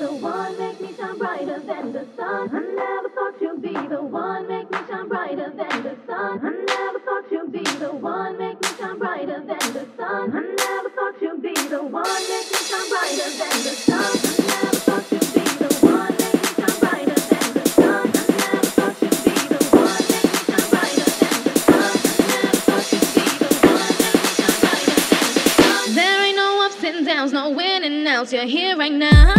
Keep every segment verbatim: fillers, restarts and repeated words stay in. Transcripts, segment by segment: the one, make me shine brighter than the sun. I never thought you'd be the one, make me shine brighter than the sun. I never thought you'd be the one, make me shine brighter than the sun. I never thought you'd be the one, make me shine brighter than the sun. There's no in and outs, you're here right now.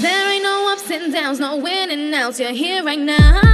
There ain't no ups and downs, no in and outs, you're here right now.